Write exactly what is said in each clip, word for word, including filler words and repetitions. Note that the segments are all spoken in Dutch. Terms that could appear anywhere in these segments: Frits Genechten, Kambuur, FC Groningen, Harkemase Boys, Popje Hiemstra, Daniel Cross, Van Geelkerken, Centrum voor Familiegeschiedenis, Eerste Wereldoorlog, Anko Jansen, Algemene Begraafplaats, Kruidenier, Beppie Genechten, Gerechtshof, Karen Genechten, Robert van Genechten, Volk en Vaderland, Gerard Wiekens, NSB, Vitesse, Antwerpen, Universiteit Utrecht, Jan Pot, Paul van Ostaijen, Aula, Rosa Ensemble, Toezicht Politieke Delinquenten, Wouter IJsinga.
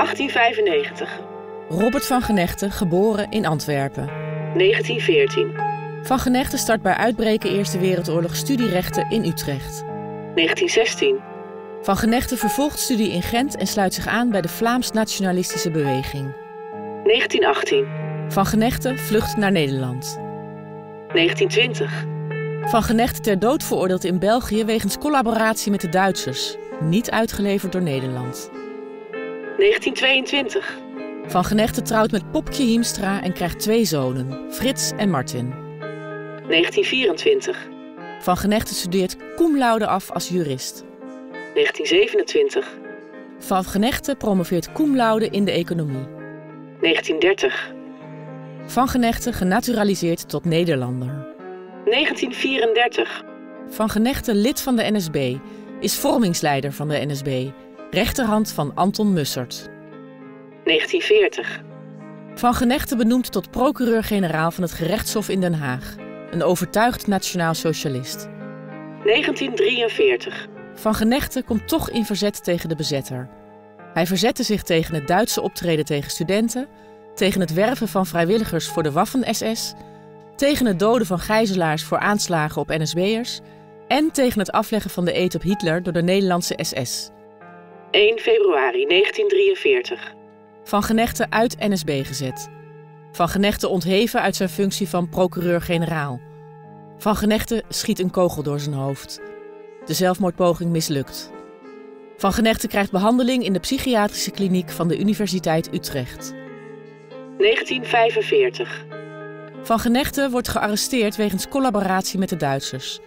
achttien vijfennegentig. Robert van Genechten, geboren in Antwerpen. negentien veertien. Van Genechten start bij uitbreken Eerste Wereldoorlog studierechten in Utrecht. negentien zestien. Van Genechten vervolgt studie in Gent en sluit zich aan bij de Vlaams Nationalistische Beweging. negentien achttien. Van Genechten vlucht naar Nederland. negentien twintig. Van Genechten ter dood veroordeeld in België wegens collaboratie met de Duitsers. Niet uitgeleverd door Nederland. negentien tweeëntwintig. Van Genechten trouwt met Popje Hiemstra en krijgt twee zonen, Frits en Martin. negentien vierentwintig. Van Genechten studeert cum laude af als jurist. negentien zevenentwintig. Van Genechten promoveert cum laude in de economie. negentien dertig. Van Genechten genaturaliseerd tot Nederlander. negentien vierendertig. Van Genechten lid van de N S B, is vormingsleider van de N S B, rechterhand van Anton Mussert. negentien veertig. Van Genechten benoemd tot procureur-generaal van het Gerechtshof in Den Haag. Een overtuigd nationaal socialist. negentien drieënveertig. Van Genechten komt toch in verzet tegen de bezetter. Hij verzette zich tegen het Duitse optreden tegen studenten, tegen het werven van vrijwilligers voor de Waffen-S S, tegen het doden van gijzelaars voor aanslagen op N S B'ers en tegen het afleggen van de eed op Hitler door de Nederlandse S S. één februari negentien drieënveertig. Van Genechten uit N S B gezet. Van Genechten ontheven uit zijn functie van procureur-generaal. Van Genechten schiet een kogel door zijn hoofd. De zelfmoordpoging mislukt. Van Genechten krijgt behandeling in de psychiatrische kliniek van de Universiteit Utrecht. negentien vijfenveertig. Van Genechten wordt gearresteerd wegens collaboratie met de Duitsers.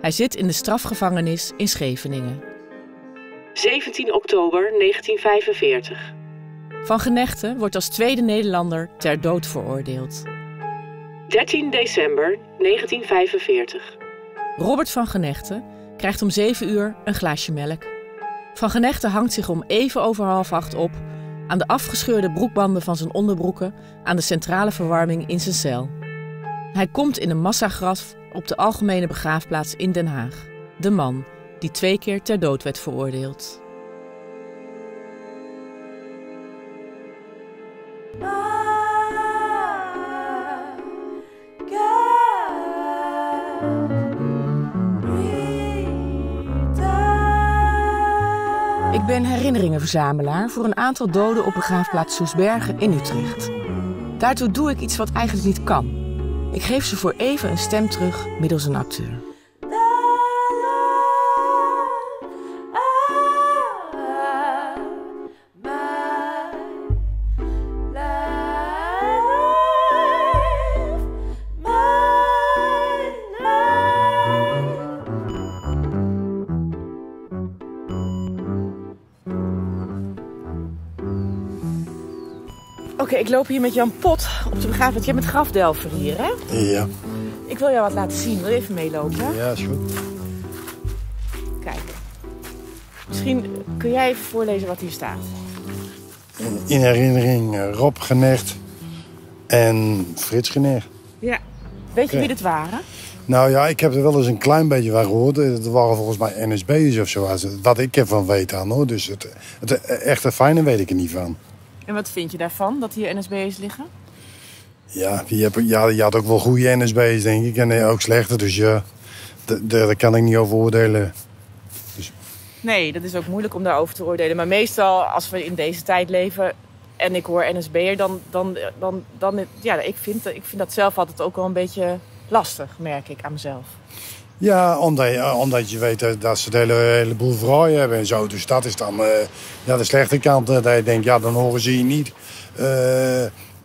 Hij zit in de strafgevangenis in Scheveningen. zeventien oktober negentien vijfenveertig. Van Genechten wordt als tweede Nederlander ter dood veroordeeld. dertien december negentien vijfenveertig. Robert van Genechten krijgt om zeven uur een glaasje melk. Van Genechten hangt zich om even over half acht op aan de afgescheurde broekbanden van zijn onderbroeken aan de centrale verwarming in zijn cel. Hij komt in een massagraf op de Algemene Begraafplaats in Den Haag. De man die twee keer ter dood werd veroordeeld. Ik ben herinneringenverzamelaar voor een aantal doden op begraafplaats Soestbergen in Utrecht. Daartoe doe ik iets wat eigenlijk niet kan. Ik geef ze voor even een stem terug middels een acteur. Oké, okay, ik loop hier met Jan Pot op de begraafplaats. Jij bent grafdelver hier, hè? Ja. Ik wil jou wat laten zien. Wil je even meelopen? Ja, is goed. Kijk. Misschien kun jij even voorlezen wat hier staat. In herinnering Rob Genecht en Frits Genecht. Ja. Weet je okay. wie dit waren? Nou ja, ik heb er wel eens een klein beetje van gehoord. Het waren volgens mij N S B'ers of zo. Wat ik ervan weet aan, hoor. Dus het, het echte fijne weet ik er niet van. En wat vind je daarvan, dat hier N S B'ers liggen? Ja, je, hebt, ja, je had ook wel goede N S B'ers, denk ik. En ook slechte, dus ja, daar kan ik niet over oordelen. Dus... Nee, dat is ook moeilijk om daarover te oordelen. Maar meestal, als we in deze tijd leven en ik hoor N S B'er... dan, dan, dan, dan ja, ik vind, ik vind dat zelf altijd ook wel een beetje lastig, merk ik aan mezelf. Ja, omdat, omdat je weet dat ze een heleboel verhaaien hebben en zo. Dus dat is dan uh, ja, de slechte kant. Dat je denkt, ja, dan horen ze je niet. Uh,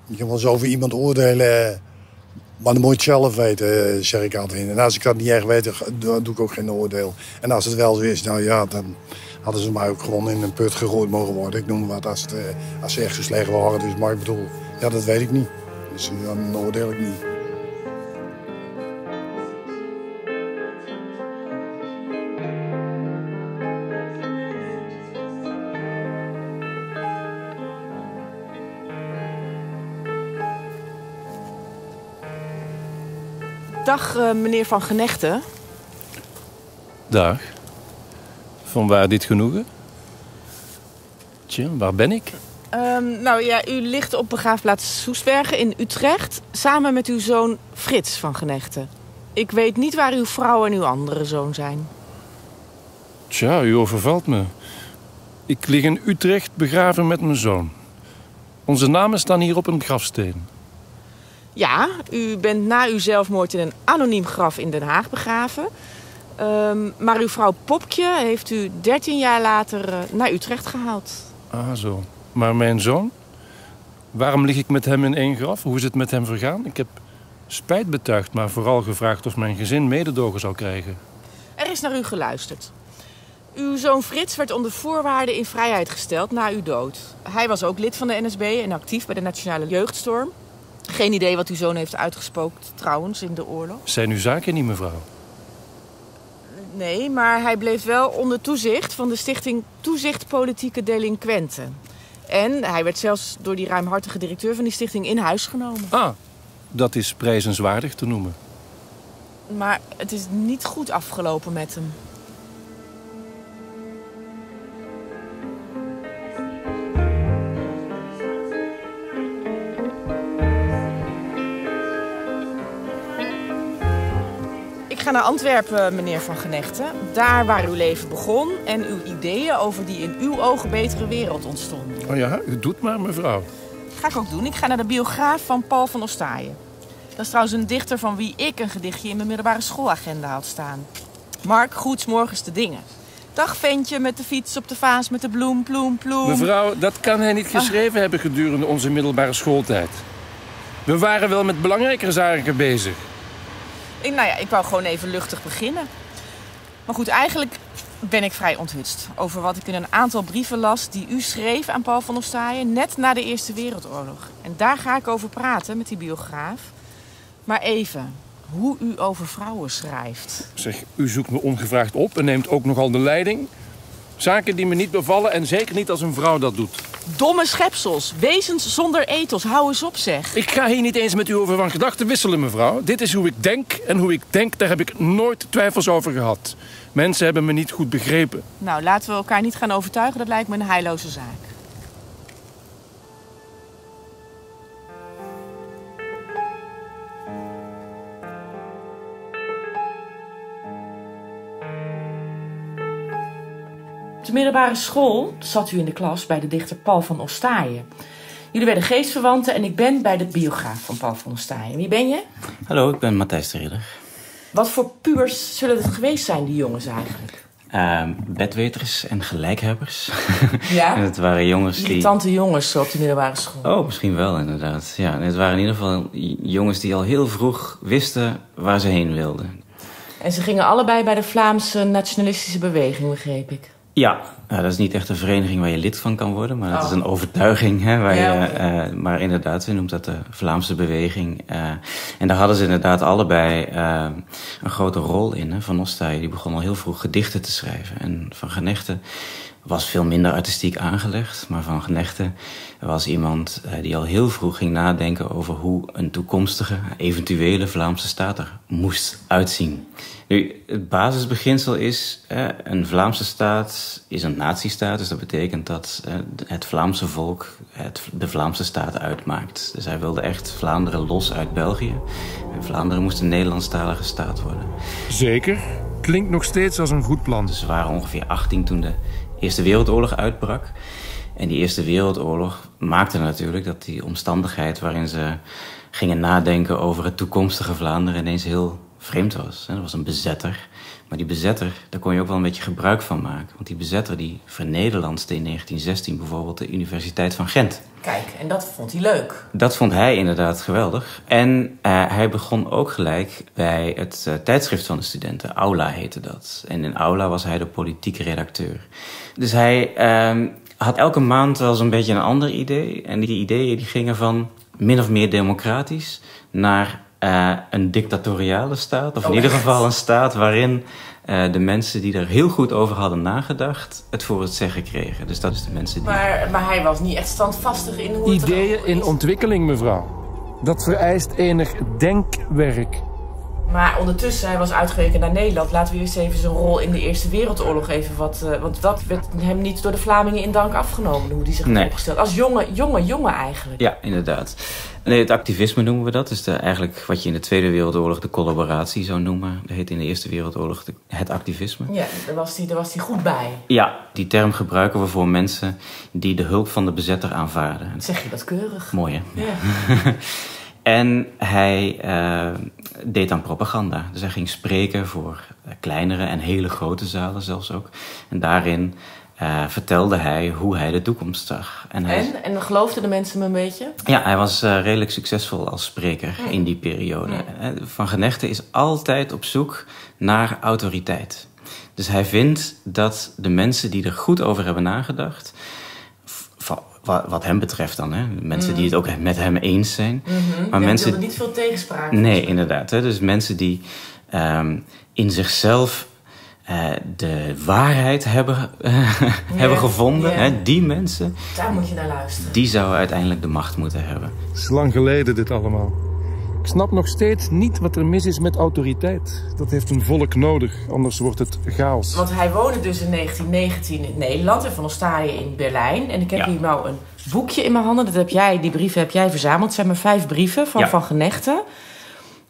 je kan wel eens over iemand oordelen. Maar dan moet je het zelf weten, zeg ik altijd. En als ik dat niet echt weet, dan doe ik ook geen oordeel. En als het wel zo is, nou ja, dan hadden ze mij ook gewoon in een put gegooid mogen worden. Ik noem wat, als, het, uh, als ze echt zo slecht waren. Dus, maar ik bedoel, ja, dat weet ik niet. Dus dan oordeel ik niet. Dag, uh, meneer Van Genechten. Dag. Van waar dit genoegen? Tja, waar ben ik? Um, nou ja, u ligt op begraafplaats Soestbergen in Utrecht samen met uw zoon Frits van Genechten. Ik weet niet waar uw vrouw en uw andere zoon zijn. Tja, u overvalt me. Ik lig in Utrecht begraven met mijn zoon. Onze namen staan hier op een grafsteen. Ja, u bent na uw zelfmoord in een anoniem graf in Den Haag begraven. Um, maar uw vrouw Popje heeft u dertien jaar later uh, naar Utrecht gehaald. Ah, zo. Maar mijn zoon? Waarom lig ik met hem in één graf? Hoe is het met hem vergaan? Ik heb spijt betuigd, maar vooral gevraagd of mijn gezin mededogen zou krijgen. Er is naar u geluisterd. Uw zoon Frits werd onder voorwaarden in vrijheid gesteld na uw dood. Hij was ook lid van de N S B en actief bij de Nationale Jeugdstorm. Geen idee wat uw zoon heeft uitgespookt, trouwens, in de oorlog. Zijn uw zaken niet, mevrouw? Nee, maar hij bleef wel onder toezicht van de stichting Toezicht Politieke Delinquenten. En hij werd zelfs door die ruimhartige directeur van die stichting in huis genomen. Ah, dat is prijzenswaardig te noemen. Maar het is niet goed afgelopen met hem. Ik ga naar Antwerpen, meneer Van Genechten. Daar waar uw leven begon en uw ideeën over die in uw ogen betere wereld ontstonden. Oh ja, u doet maar, mevrouw. Dat ga ik ook doen. Ik ga naar de biograaf van Paul van Ostaijen. Dat is trouwens een dichter van wie ik een gedichtje in mijn middelbare schoolagenda had staan. Mark, goeds morgens de dingen. Dag ventje met de fiets op de vaas met de bloem, bloem, bloem. Mevrouw, dat kan hij niet geschreven ah. hebben gedurende onze middelbare schooltijd. We waren wel met belangrijkere zaken bezig. Ik, nou ja, ik wou gewoon even luchtig beginnen. Maar goed, eigenlijk ben ik vrij onthutst over wat ik in een aantal brieven las die u schreef aan Paul van Ostaijen net na de Eerste Wereldoorlog. En daar ga ik over praten met die biograaf. Maar even, hoe u over vrouwen schrijft. Zeg, u zoekt me ongevraagd op en neemt ook nogal de leiding. Zaken die me niet bevallen en zeker niet als een vrouw dat doet. Domme schepsels, wezens zonder ethos, hou eens op zeg. Ik ga hier niet eens met u over van gedachten wisselen, mevrouw. Dit is hoe ik denk en hoe ik denk, daar heb ik nooit twijfels over gehad. Mensen hebben me niet goed begrepen. Nou, laten we elkaar niet gaan overtuigen, dat lijkt me een heilloze zaak. Op de middelbare school zat u in de klas bij de dichter Paul van Ostaijen. Jullie werden geestverwanten en ik ben bij de biograaf van Paul van Ostaijen. Wie ben je? Hallo, ik ben Matthijs de Ridder. Wat voor pubers zullen het geweest zijn, die jongens eigenlijk? Uh, bedweters en gelijkhebbers. Ja? En het waren jongens die... Militante jongens op de middelbare school. Oh, misschien wel inderdaad. Ja, en het waren in ieder geval jongens die al heel vroeg wisten waar ze heen wilden. En ze gingen allebei bij de Vlaams Nationalistische Beweging, begreep ik. Ja, dat is niet echt een vereniging waar je lid van kan worden, maar dat oh. is een overtuiging. Hè, waar ja, je, okay. uh, maar inderdaad, ze noemt dat de Vlaamse Beweging. Uh, en daar hadden ze inderdaad allebei uh, een grote rol in. Hè. Van Ostaijen, die begon al heel vroeg gedichten te schrijven. En Van Genechten was veel minder artistiek aangelegd. Maar Van Genechten was iemand uh, die al heel vroeg ging nadenken over hoe een toekomstige, eventuele Vlaamse staat er moest uitzien. Nu, het basisbeginsel is, hè, een Vlaamse staat is een nazistaat. Dus dat betekent dat hè, het Vlaamse volk het, de Vlaamse staat uitmaakt. Dus hij wilde echt Vlaanderen los uit België. En Vlaanderen moest een Nederlandstalige staat worden. Zeker. Klinkt nog steeds als een goed plan. Dus ze waren ongeveer achttien toen de Eerste Wereldoorlog uitbrak. En die Eerste Wereldoorlog maakte natuurlijk dat die omstandigheid waarin ze gingen nadenken over het toekomstige Vlaanderen ineens heel vreemd was. Dat was een bezetter. Maar die bezetter, daar kon je ook wel een beetje gebruik van maken. Want die bezetter die vernederlandste in negentien zestien bijvoorbeeld de Universiteit van Gent. Kijk, en dat vond hij leuk. Dat vond hij inderdaad geweldig. En uh, hij begon ook gelijk bij het uh, tijdschrift van de studenten. Aula heette dat. En in Aula was hij de politieke redacteur. Dus hij uh, had elke maand wel zo'n beetje een ander idee. En die ideeën die gingen van min of meer democratisch naar... Uh, een dictatoriale staat, of in oh, ieder geval een staat waarin uh, de mensen die er heel goed over hadden nagedacht, het voor het zeggen kregen. Dus dat is de mensen die... Maar, maar hij was niet echt standvastig in hoe het Ideeën in ontwikkeling, mevrouw. Dat vereist enig denkwerk. Maar ondertussen, hij was uitgeweken naar Nederland. Laten we eerst even zijn rol in de Eerste Wereldoorlog even wat... Uh, want dat werd hem niet door de Vlamingen in dank afgenomen, hoe die zich nee. had opgesteld. Als jonge, jonge, jonge eigenlijk. Ja, inderdaad. Nee, het activisme noemen we dat. Dus de, eigenlijk wat je in de Tweede Wereldoorlog de collaboratie zou noemen. Dat heet in de Eerste Wereldoorlog de, het activisme. Ja, daar was hij, daar was hij goed bij. Ja, die term gebruiken we voor mensen die de hulp van de bezetter aanvaarden. Zeg je dat keurig. Mooi, hè? Ja. En hij uh, deed aan propaganda. Dus hij ging spreken voor kleinere en hele grote zalen zelfs ook. En daarin uh, vertelde hij hoe hij de toekomst zag. En, hij... en? en geloofden de mensen hem een beetje? Ja, hij was uh, redelijk succesvol als spreker ja. in die periode. Ja. Van Genechten is altijd op zoek naar autoriteit. Dus hij vindt dat de mensen die er goed over hebben nagedacht... Wat hem betreft dan, hè? Mensen mm. die het ook met hem eens zijn. Mm-hmm. Maar ja, mensen die niet veel tegenspraak. Nee, dus. Inderdaad. Hè? Dus mensen die um, in zichzelf uh, de waarheid hebben, uh, yeah. hebben gevonden. Yeah. Hè? Die mensen. Daar moet je naar luisteren. Die zouden uiteindelijk de macht moeten hebben. Het is lang geleden dit allemaal. Ik snap nog steeds niet wat er mis is met autoriteit. Dat heeft een volk nodig, anders wordt het chaos. Want hij woonde dus in negentien negentien in Nederland en van Ostaijen in Berlijn. En ik heb ja. hier nou een boekje in mijn handen. Dat heb jij, die brieven heb jij verzameld. Het zijn maar vijf brieven van ja. Van Genechten.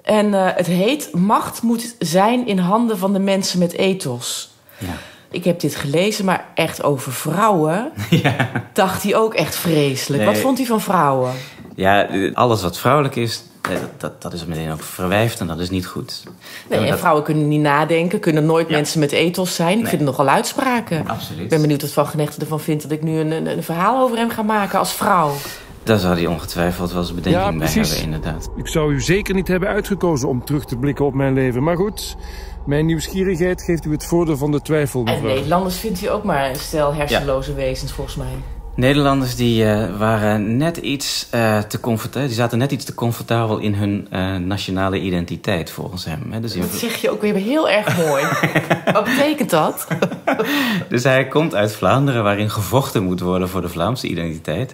En uh, het heet Macht moet zijn in handen van de mensen met ethos. Ja. Ik heb dit gelezen, maar echt over vrouwen ja. dacht hij ook echt vreselijk. Nee. Wat vond hij van vrouwen? Ja, alles wat vrouwelijk is... Dat, dat, dat is meteen ook verwijfd en dat is niet goed. Nee, en dat... vrouwen kunnen niet nadenken, kunnen nooit ja. mensen met ethos zijn. Ik nee. vind het nogal uitspraken. Absoluut. Ik ben benieuwd wat Van Genechten ervan vindt dat ik nu een, een, een verhaal over hem ga maken als vrouw. Daar zou hij ongetwijfeld wel eens bedenking ja, bij hebben, inderdaad. Ik zou u zeker niet hebben uitgekozen om terug te blikken op mijn leven. Maar goed, mijn nieuwsgierigheid geeft u het voordeel van de twijfel. En Nederlanders vindt hij ook maar een stel hersenloze ja. wezens, volgens mij. Nederlanders die, uh, waren net iets, uh, te comfortabel, die zaten net iets te comfortabel in hun uh, nationale identiteit, volgens hem. Hè? Dus dat je... zeg je ook weer heel erg mooi. Wat betekent dat? Dus hij komt uit Vlaanderen, waarin gevochten moet worden voor de Vlaamse identiteit.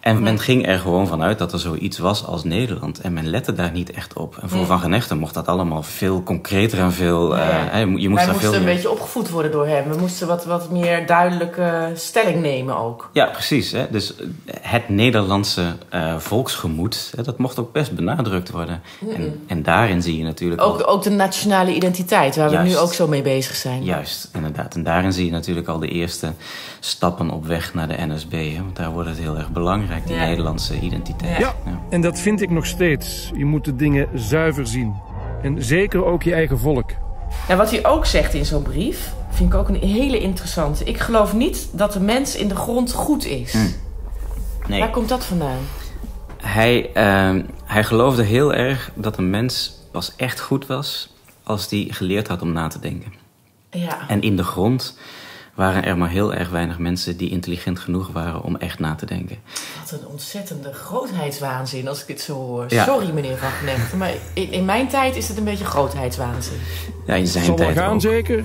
En men ging er gewoon vanuit dat er zoiets was als Nederland. En men lette daar niet echt op. En voor nee. Van Genechten mocht dat allemaal veel concreter en veel... Nee. Uh, je moest Wij daar moesten veel een meer... beetje opgevoed worden door hem. We moesten wat, wat meer duidelijke stelling nemen ook. Ja, precies. Hè? Dus het Nederlandse uh, volksgemoed, hè, dat mocht ook best benadrukt worden. Mm-mm. En, en daarin zie je natuurlijk... Ook, al... ook de nationale identiteit, waar Juist. we nu ook zo mee bezig zijn. Juist, inderdaad. En daarin zie je natuurlijk al de eerste stappen op weg naar de N S B. Hè? Want daar wordt het heel erg belangrijk. Die ja. Nederlandse identiteit. Ja, ja, en dat vind ik nog steeds. Je moet de dingen zuiver zien. En zeker ook je eigen volk. Nou, wat hij ook zegt in zo'n brief, vind ik ook een hele interessante. Ik geloof niet dat de mens in de grond goed is. Hm. Nee. Waar komt dat vandaan? Hij, uh, hij geloofde heel erg dat een mens pas echt goed was als die geleerd had om na te denken. Ja. En in de grond... waren er maar heel erg weinig mensen die intelligent genoeg waren om echt na te denken. Wat een ontzettende grootheidswaanzin als ik dit zo hoor. Ja. Sorry meneer Van Genechten, maar in, in mijn tijd is het een beetje grootheidswaanzin. Ja, in zijn tijd gaan ook. Zeker?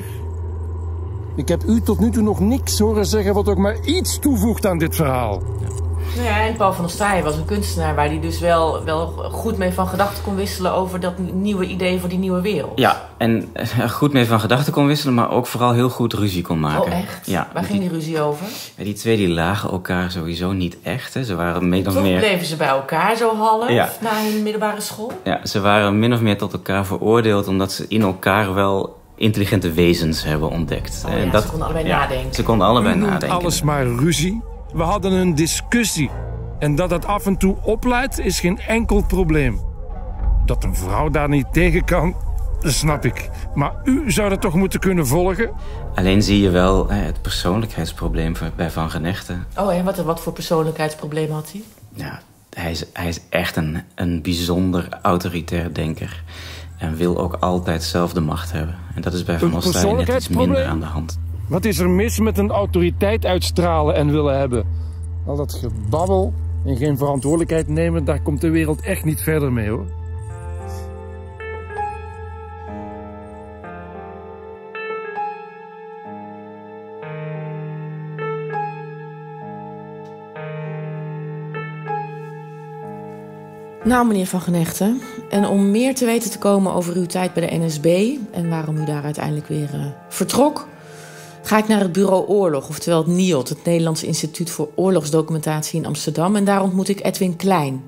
Ik heb u tot nu toe nog niks horen zeggen wat ook maar iets toevoegt aan dit verhaal. Ja. Nou ja, en Paul van Ostaijen was een kunstenaar waar hij dus wel, wel goed mee van gedachten kon wisselen over dat nieuwe idee voor die nieuwe wereld. Ja, en goed mee van gedachten kon wisselen, maar ook vooral heel goed ruzie kon maken. Oh, echt? Ja, waar ging die, die ruzie over? Ja, die twee die lagen elkaar sowieso niet echt. Hè. Ze waren min of meer... Toen bleven ze bij elkaar zo half ja. na hun middelbare school. Ja, ze waren min of meer tot elkaar veroordeeld omdat ze in elkaar wel... intelligente wezens hebben ontdekt. Oh, ja, en dat, ze konden allebei ja, nadenken. Ze konden allebei nadenken. Alles maar ruzie. We hadden een discussie. En dat dat af en toe opleidt, is geen enkel probleem. Dat een vrouw daar niet tegen kan, snap ik. Maar u zou dat toch moeten kunnen volgen? Alleen zie je wel hè, het persoonlijkheidsprobleem bij Van Genechten. Oh, en wat, wat voor persoonlijkheidsprobleem had hij? Ja, hij is, hij is echt een, een bijzonder autoritair denker. En wil ook altijd zelf de macht hebben. En dat is bij Van Ostaijen net iets minder aan de hand. Wat is er mis met een autoriteit uitstralen en willen hebben? Al dat gebabbel en geen verantwoordelijkheid nemen, daar komt de wereld echt niet verder mee hoor. Nou, meneer Van Genechten, en om meer te weten te komen over uw tijd bij de N S B... en waarom u daar uiteindelijk weer uh, vertrok... ga ik naar het bureau Oorlog, oftewel het N I O D... het Nederlands Instituut voor Oorlogsdocumentatie in Amsterdam... en daar ontmoet ik Edwin Klijn.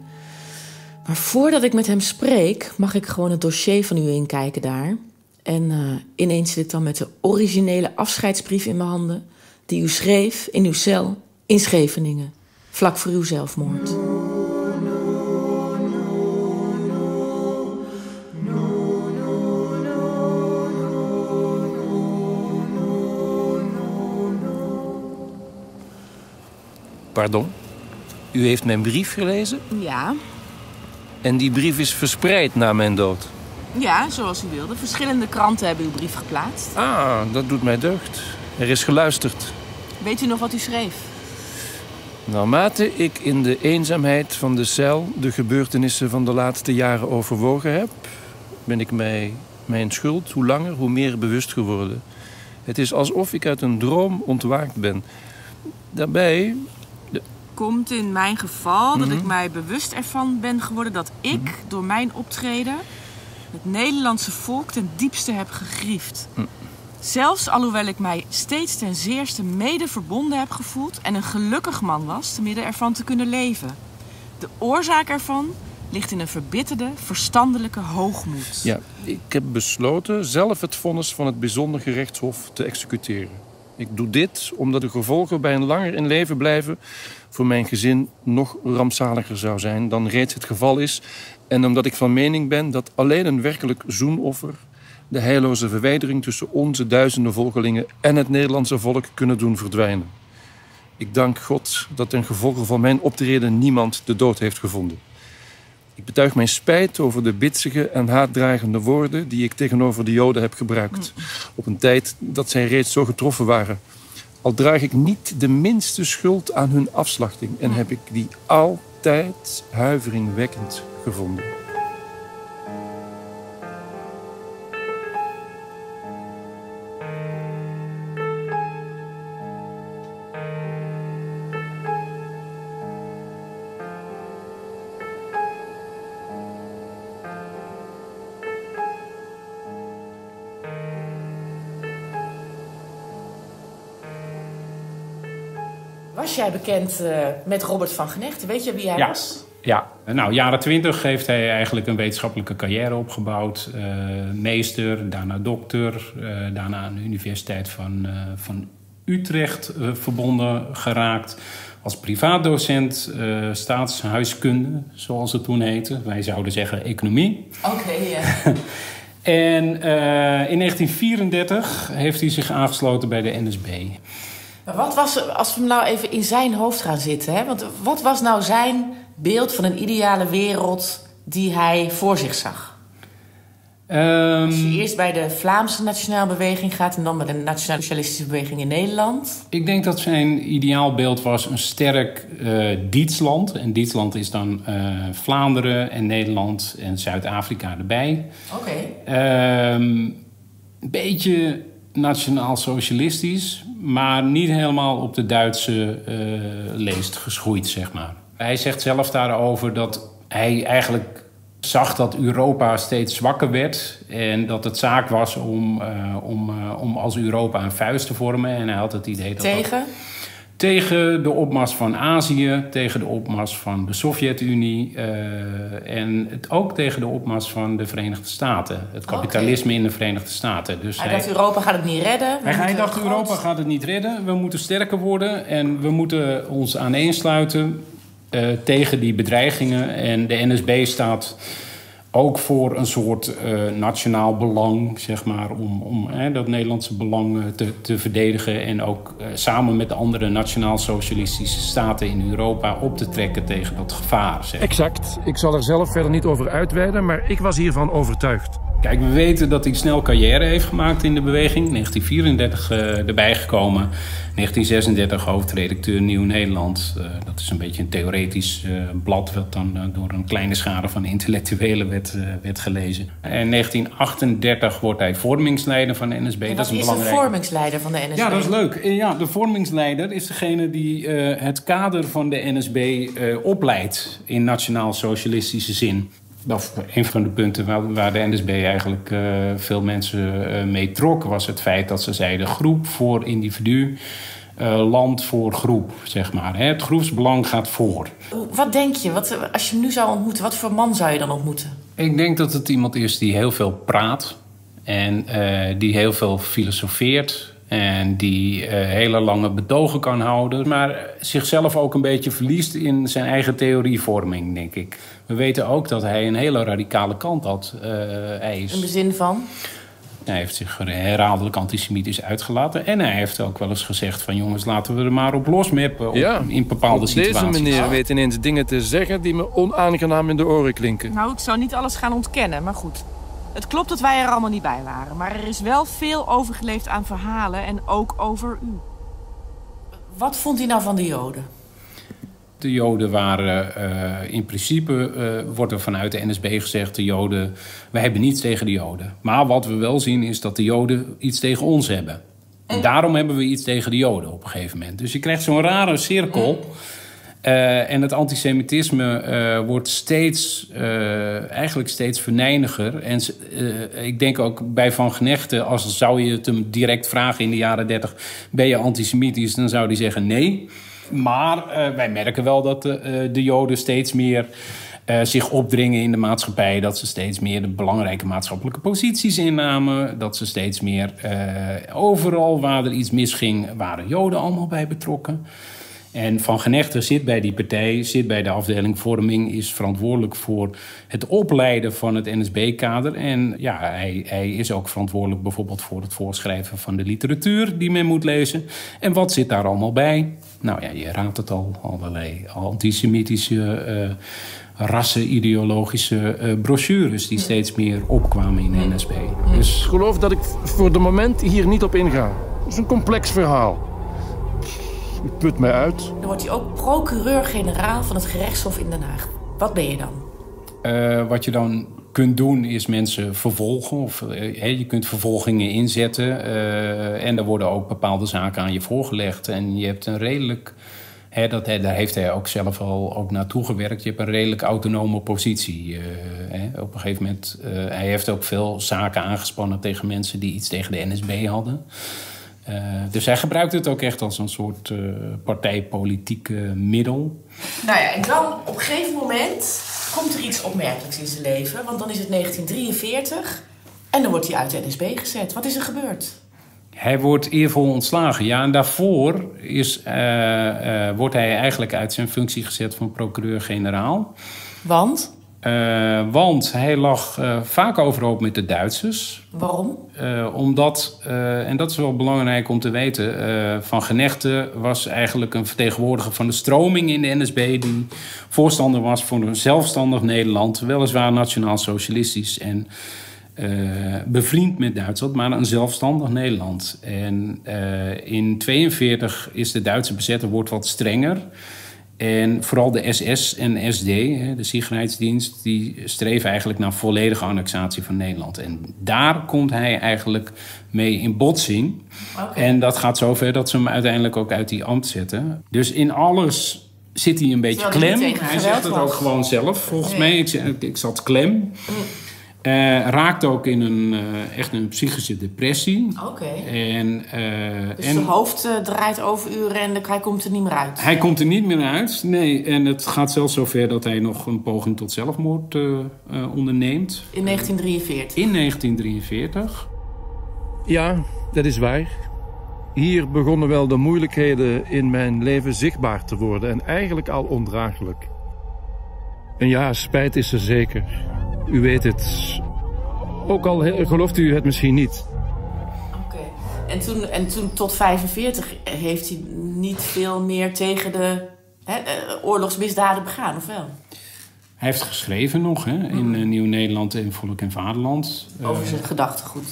Maar voordat ik met hem spreek, mag ik gewoon het dossier van u inkijken daar. En uh, ineens zit ik dan met de originele afscheidsbrief in mijn handen... die u schreef in uw cel in Scheveningen, vlak voor uw zelfmoord. Pardon? U heeft mijn brief gelezen? Ja. En die brief is verspreid na mijn dood? Ja, zoals u wilde. Verschillende kranten hebben uw brief geplaatst. Ah, dat doet mij deugd. Er is geluisterd. Weet u nog wat u schreef? Naarmate ik in de eenzaamheid van de cel de gebeurtenissen van de laatste jaren overwogen heb... ben ik mij mijn schuld hoe langer hoe meer bewust geworden. Het is alsof ik uit een droom ontwaakt ben. Daarbij... komt in mijn geval dat ik mij bewust ervan ben geworden... dat ik door mijn optreden het Nederlandse volk ten diepste heb gegriefd. Zelfs alhoewel ik mij steeds ten zeerste mede verbonden heb gevoeld... en een gelukkig man was te midden ervan te kunnen leven. De oorzaak ervan ligt in een verbitterde, verstandelijke hoogmoed. Ja, ik heb besloten zelf het vonnis van het Bijzonder Gerechtshof te executeren. Ik doe dit omdat de gevolgen bij een langer in leven blijven... voor mijn gezin nog rampzaliger zou zijn dan reeds het geval is... en omdat ik van mening ben dat alleen een werkelijk zoenoffer... de heilloze verwijdering tussen onze duizenden volgelingen... en het Nederlandse volk kunnen doen verdwijnen. Ik dank God dat ten gevolge van mijn optreden niemand de dood heeft gevonden. Ik betuig mijn spijt over de bitsige en haatdragende woorden... die ik tegenover de Joden heb gebruikt. Op een tijd dat zij reeds zo getroffen waren. Al draag ik niet de minste schuld aan hun afslachting... en heb ik die altijd huiveringwekkend gevonden. Was jij bekend uh, met Robert van Genechten? Weet je wie hij ja. was? Ja, nou, jaren twintig heeft hij eigenlijk een wetenschappelijke carrière opgebouwd. Uh, meester, daarna dokter, uh, daarna aan de Universiteit van, uh, van Utrecht uh, verbonden geraakt. Als privaatdocent, uh, staatshuiskunde, zoals het toen heette. Wij zouden zeggen economie. Oké, okay, ja. Yeah. En uh, in negentien vierendertig heeft hij zich aangesloten bij de N S B... Maar wat was, als we hem nou even in zijn hoofd gaan zitten... Hè? Want wat was nou zijn beeld van een ideale wereld die hij voor zich zag? Um... Als je eerst bij de Vlaamse Nationale Beweging gaat... en dan bij de Nationale Socialistische Beweging in Nederland. Ik denk dat zijn ideaalbeeld was een sterk uh, Dietsland. En Dietsland is dan uh, Vlaanderen en Nederland en Zuid-Afrika erbij. Oké. Okay. Um, een beetje... nationaal-socialistisch, maar niet helemaal op de Duitse uh, leest geschoeid, zeg maar. Hij zegt zelf daarover dat hij eigenlijk zag dat Europa steeds zwakker werd... en dat het zaak was om, uh, om, uh, om als Europa een vuist te vormen. En hij had het idee dat... Tegen? Dat, tegen de opmars van Azië, tegen de opmars van de Sovjet-Unie... Uh, en het ook tegen de opmars van de Verenigde Staten. Het kapitalisme okay. in de Verenigde Staten. Dus hij, hij dacht, Europa gaat het niet redden. Hij, hij dacht, groot... Europa gaat het niet redden. We moeten sterker worden en we moeten ons aaneensluiten... Uh, tegen die bedreigingen. En de N S B staat... ook voor een soort uh, nationaal belang, zeg maar, om, om hè, dat Nederlandse belang te, te verdedigen... en ook uh, samen met de andere nationaal-socialistische staten in Europa op te trekken tegen dat gevaar. Zeg. Exact. Ik zal er zelf verder niet over uitweiden, maar ik was hiervan overtuigd. Kijk, we weten dat hij snel carrière heeft gemaakt in de beweging. negentien vierendertig uh, erbij gekomen. negentien zesendertig hoofdredacteur Nieuw Nederland. Uh, dat is een beetje een theoretisch uh, blad wat dan uh, door een kleine schare van intellectuelen werd, uh, werd gelezen. En negentien achtendertig wordt hij vormingsleider van de N S B. En dat is, een is belangrijke... de vormingsleider van de N S B? Ja, dat is leuk. Ja, de vormingsleider is degene die uh, het kader van de N S B uh, opleidt in nationaal-socialistische zin. Nou, een van de punten waar, waar de N S B eigenlijk uh, veel mensen uh, mee trok... was het feit dat ze zeiden groep voor individu, uh, land voor groep, zeg maar. Hè? Het groepsbelang gaat voor. Wat denk je, wat, als je hem nu zou ontmoeten, wat voor man zou je dan ontmoeten? Ik denk dat het iemand is die heel veel praat en uh, die heel veel filosofeert... en die uh, hele lange betogen kan houden... maar zichzelf ook een beetje verliest in zijn eigen theorievorming, denk ik. We weten ook dat hij een hele radicale kant had. Uh, hij is... In de zin van? Hij heeft zich herhaaldelijk antisemitisch uitgelaten... en hij heeft ook wel eens gezegd van... jongens, laten we er maar op losmeppen op, ja, in bepaalde op situaties. Deze meneer weet ineens dingen te zeggen... die me onaangenaam in de oren klinken. Nou, ik zou niet alles gaan ontkennen, maar goed... Het klopt dat wij er allemaal niet bij waren, maar er is wel veel overgeleefd aan verhalen en ook over u. Wat vond hij nou van de Joden? De Joden waren uh, in principe, uh, wordt er vanuit de N S B gezegd, de Joden, wij hebben niets tegen de Joden. Maar wat we wel zien is dat de Joden iets tegen ons hebben. En daarom hebben we iets tegen de Joden op een gegeven moment. Dus je krijgt zo'n rare cirkel... Uh, en het antisemitisme uh, wordt steeds, uh, eigenlijk steeds verneiniger. En uh, ik denk ook bij Van Genechten, als zou je het hem direct vragen in de jaren dertig... ben je antisemitisch, dan zou hij zeggen nee. Maar uh, wij merken wel dat de, uh, de Joden steeds meer uh, zich opdringen in de maatschappij. Dat ze steeds meer de belangrijke maatschappelijke posities innamen. Dat ze steeds meer uh, overal waar er iets misging, waren Joden allemaal bij betrokken. En Van Genechten zit bij die partij, zit bij de afdeling vorming... is verantwoordelijk voor het opleiden van het N S B-kader. En ja, hij, hij is ook verantwoordelijk bijvoorbeeld voor het voorschrijven van de literatuur... die men moet lezen. En wat zit daar allemaal bij? Nou ja, je raadt het al, allerlei antisemitische, uh, rassenideologische uh, brochures... die steeds meer opkwamen in de N S B. Dus... Ik geloof dat ik voor de moment hier niet op inga. Het is een complex verhaal. Het put mij uit. Dan wordt hij ook procureur-generaal van het Gerechtshof in Den Haag. Wat ben je dan? Uh, wat je dan kunt doen is mensen vervolgen. Of, uh, je kunt vervolgingen inzetten. Uh, en er worden ook bepaalde zaken aan je voorgelegd. En je hebt een redelijk... He, dat, daar heeft hij ook zelf al ook naartoe gewerkt. Je hebt een redelijk autonome positie. Uh, he, op een gegeven moment... Uh, hij heeft ook veel zaken aangespannen tegen mensen die iets tegen de N S B hadden. Uh, dus hij gebruikt het ook echt als een soort uh, partijpolitiek uh, middel. Nou ja, en dan op een gegeven moment komt er iets opmerkelijks in zijn leven. Want dan is het negentien drieënveertig en dan wordt hij uit de N S B gezet. Wat is er gebeurd? Hij wordt eervol ontslagen. Ja, en daarvoor is, uh, uh, wordt hij eigenlijk uit zijn functie gezet van procureur-generaal. Want? Uh, want hij lag uh, vaak overhoop met de Duitsers. Waarom? Uh, omdat, uh, en dat is wel belangrijk om te weten... Uh, Van Genechten was eigenlijk een vertegenwoordiger van de stroming in de N S B... die voorstander was voor een zelfstandig Nederland... weliswaar nationaal-socialistisch en uh, bevriend met Duitsland... maar een zelfstandig Nederland. En uh, in negentien tweeënveertig is de Duitse bezetter wordt wat strenger... En vooral de S S en S D, de Sicherheitsdienst... die streven eigenlijk naar volledige annexatie van Nederland. En daar komt hij eigenlijk mee in botsing. Okay. En dat gaat zover dat ze hem uiteindelijk ook uit die ambt zetten. Dus in alles zit hij een beetje klem. Hij zegt het ook gewoon zelf, volgens nee. mij. Ik, ik zat klem. Nee. Uh, raakt ook in een, uh, echt een psychische depressie. Oké. Okay. En, uh, dus en... zijn hoofd uh, draait overuren en hij komt er niet meer uit? Hij komt er niet meer uit, nee. En het gaat zelfs zover dat hij nog een poging tot zelfmoord uh, uh, onderneemt. In negentien drieënveertig? In negentien drieënveertig. Ja, dat is waar. Hier begonnen wel de moeilijkheden in mijn leven zichtbaar te worden. En eigenlijk al ondraaglijk. En ja, spijt is er zeker. U weet het. Ook al gelooft u het misschien niet. Oké. Okay. En, toen, en toen tot vijfenveertig heeft hij niet veel meer tegen de hè, oorlogsmisdaden begaan, of wel? Hij heeft geschreven nog, hè, in uh, Nieuw Nederland en Volk en Vaderland. Over zijn uh, gedachtegoed.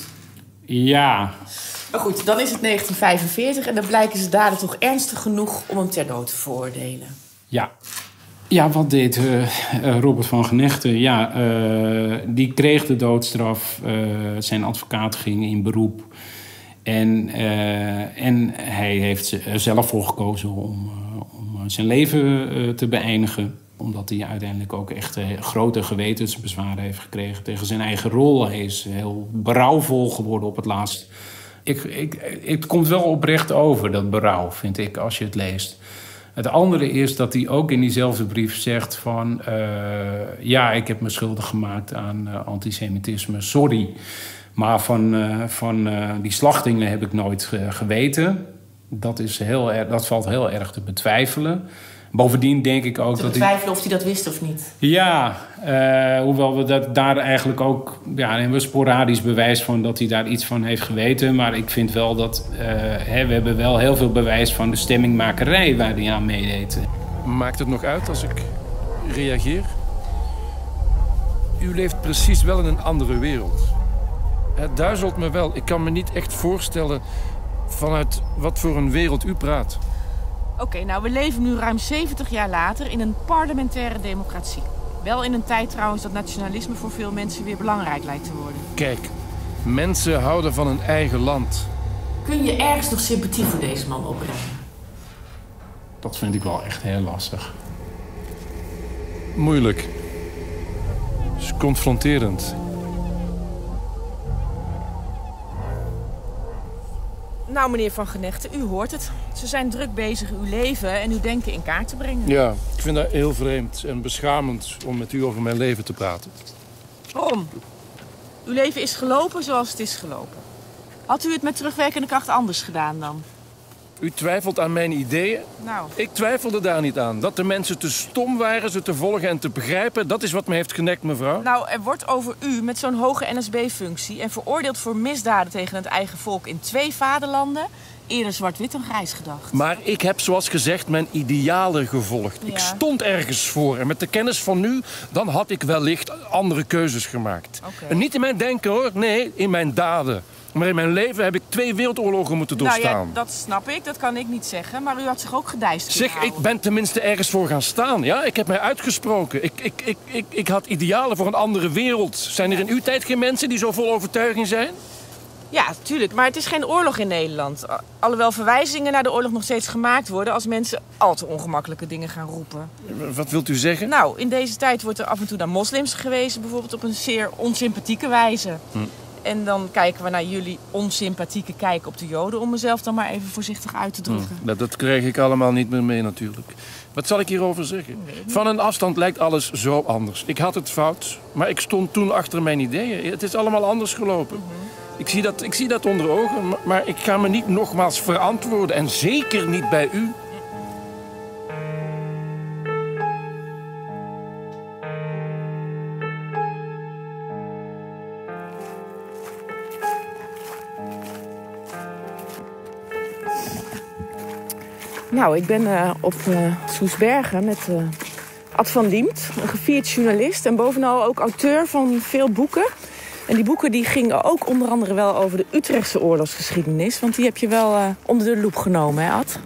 Ja. Maar goed, dan is het negentien vijfenveertig en dan blijken ze daden toch ernstig genoeg om hem ter dood te veroordelen. Ja. Ja, wat deed uh, Robert van Genechten? Ja, uh, die kreeg de doodstraf. Uh, zijn advocaat ging in beroep. En, uh, en hij heeft er zelf voor gekozen om, uh, om zijn leven uh, te beëindigen. Omdat hij uiteindelijk ook echt uh, grote gewetensbezwaren heeft gekregen tegen zijn eigen rol. Hij is heel berouwvol geworden op het laatst. Ik, ik, het komt wel oprecht over, dat berouw, vind ik, als je het leest. Het andere is dat hij ook in diezelfde brief zegt van... Uh, ja, ik heb me schuldig gemaakt aan uh, antisemitisme, sorry. Maar van, uh, van uh, die slachtingen heb ik nooit uh, geweten. Dat, is heel erg, dat valt heel erg te betwijfelen. Bovendien denk ik ook te dat... Te betwijfelen hij... of hij dat wist of niet. Ja, uh, hoewel we dat daar eigenlijk ook... Ja, hebben we sporadisch bewijs van dat hij daar iets van heeft geweten. Maar ik vind wel dat... Uh, hè, we hebben wel heel veel bewijs van de stemmingmakerij waar hij aan meedeed. Maakt het nog uit als ik reageer? U leeft precies wel in een andere wereld. Het duizelt me wel. Ik kan me niet echt voorstellen vanuit wat voor een wereld u praat. Oké, okay, nou, we leven nu ruim zeventig jaar later in een parlementaire democratie. Wel in een tijd trouwens dat nationalisme voor veel mensen weer belangrijk lijkt te worden. Kijk, mensen houden van hun eigen land. Kun je ergens nog sympathie voor deze man opbrengen? Dat vind ik wel echt heel lastig. Moeilijk. Het is confronterend. Nou, meneer Van Genechten, u hoort het. Ze zijn druk bezig uw leven en uw denken in kaart te brengen. Ja, ik vind dat heel vreemd en beschamend om met u over mijn leven te praten. Waarom? Uw leven is gelopen zoals het is gelopen. Had u het met terugwerkende kracht anders gedaan dan? U twijfelt aan mijn ideeën? Nou. Ik twijfelde daar niet aan. Dat de mensen te stom waren ze te volgen en te begrijpen, dat is wat me heeft genekt, mevrouw. Nou, er wordt over u met zo'n hoge N S B-functie en veroordeeld voor misdaden tegen het eigen volk in twee vaderlanden eerder zwart-wit dan grijs gedacht. Maar ik heb, zoals gezegd, mijn idealen gevolgd. Ja. Ik stond ergens voor en met de kennis van nu, dan had ik wellicht andere keuzes gemaakt. Okay. En niet in mijn denken, hoor. Nee, in mijn daden. Maar in mijn leven heb ik twee wereldoorlogen moeten doorstaan. Nou ja, dat snap ik, dat kan ik niet zeggen. Maar u had zich ook gedijsterd. Zeg, ik ben tenminste ergens voor gaan staan. Ja? Ik heb mij uitgesproken. Ik, ik, ik, ik, ik had idealen voor een andere wereld. Zijn er in uw tijd geen mensen die zo vol overtuiging zijn? Ja, tuurlijk. Maar het is geen oorlog in Nederland. Alhoewel verwijzingen naar de oorlog nog steeds gemaakt worden als mensen al te ongemakkelijke dingen gaan roepen. Wat wilt u zeggen? Nou, in deze tijd wordt er af en toe naar moslims gewezen, bijvoorbeeld op een zeer onsympathieke wijze. Hm. En dan kijken we naar jullie onsympathieke kijk op de Joden... om mezelf dan maar even voorzichtig uit te drukken. Hm, dat, dat krijg ik allemaal niet meer mee natuurlijk. Wat zal ik hierover zeggen? Nee. Van een afstand lijkt alles zo anders. Ik had het fout, maar ik stond toen achter mijn ideeën. Het is allemaal anders gelopen. Mm-hmm. ik, zie dat, ik zie dat onder ogen, maar, maar ik ga me niet nogmaals verantwoorden. En zeker niet bij u. Nou, ik ben uh, op uh, Soestbergen met uh, Ad van Liemt, een gevierd journalist... en bovenal ook auteur van veel boeken. En die boeken die gingen ook onder andere wel over de Utrechtse oorlogsgeschiedenis... want die heb je wel uh, onder de loep genomen, hè, Ad?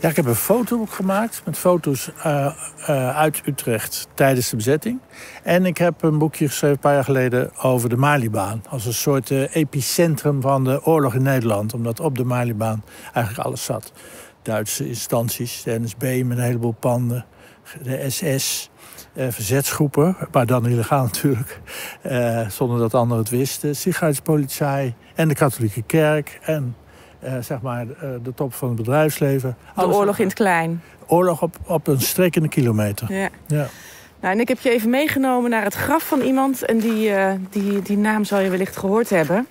Ja, ik heb een fotoboek gemaakt met foto's uh, uh, uit Utrecht tijdens de bezetting. En ik heb een boekje geschreven een paar jaar geleden over de Maliebaan. Als een soort uh, epicentrum van de oorlog in Nederland... omdat op de Maliebaan eigenlijk alles zat... Duitse instanties, de N S B met een heleboel panden, de S S, eh, verzetsgroepen, maar dan illegaal natuurlijk, eh, zonder dat anderen het wisten, Sicherheitspolitie en de katholieke kerk en eh, zeg maar de top van het bedrijfsleven. De oorlog in het klein. Oorlog op, op een strekkende kilometer. Ja. Ja. Nou, en ik heb je even meegenomen naar het graf van iemand en die, uh, die, die naam zal je wellicht gehoord hebben.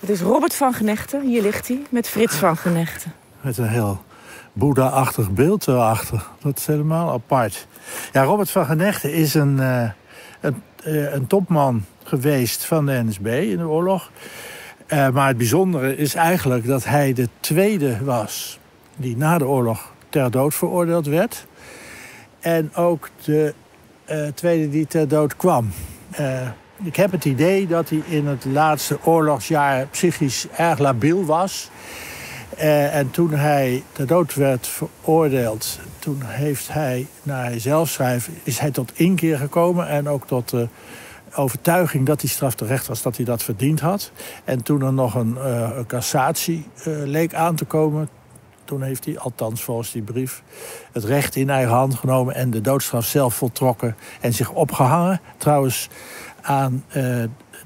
Dat is Robert van Genechten, hier ligt hij, met Frits van Genechten. Met een heel Boeddha-achtig beeld erachter. Dat is helemaal apart. Ja, Robert van Genechten is een, uh, een, uh, een topman geweest van de N S B in de oorlog. Uh, maar het bijzondere is eigenlijk dat hij de tweede was... die na de oorlog ter dood veroordeeld werd. En ook de uh, tweede die ter dood kwam. Uh, ik heb het idee dat hij in het laatste oorlogsjaar psychisch erg labiel was. Uh, en toen hij ter dood werd veroordeeld, toen heeft hij, naar hij zelf schrijft, is hij tot inkeer gekomen en ook tot de uh, overtuiging dat hij strafterecht was, dat hij dat verdiend had. En toen er nog een, uh, een cassatie uh, leek aan te komen, toen heeft hij, althans volgens die brief, het recht in eigen hand genomen en de doodstraf zelf voltrokken en zich opgehangen. Trouwens aan uh,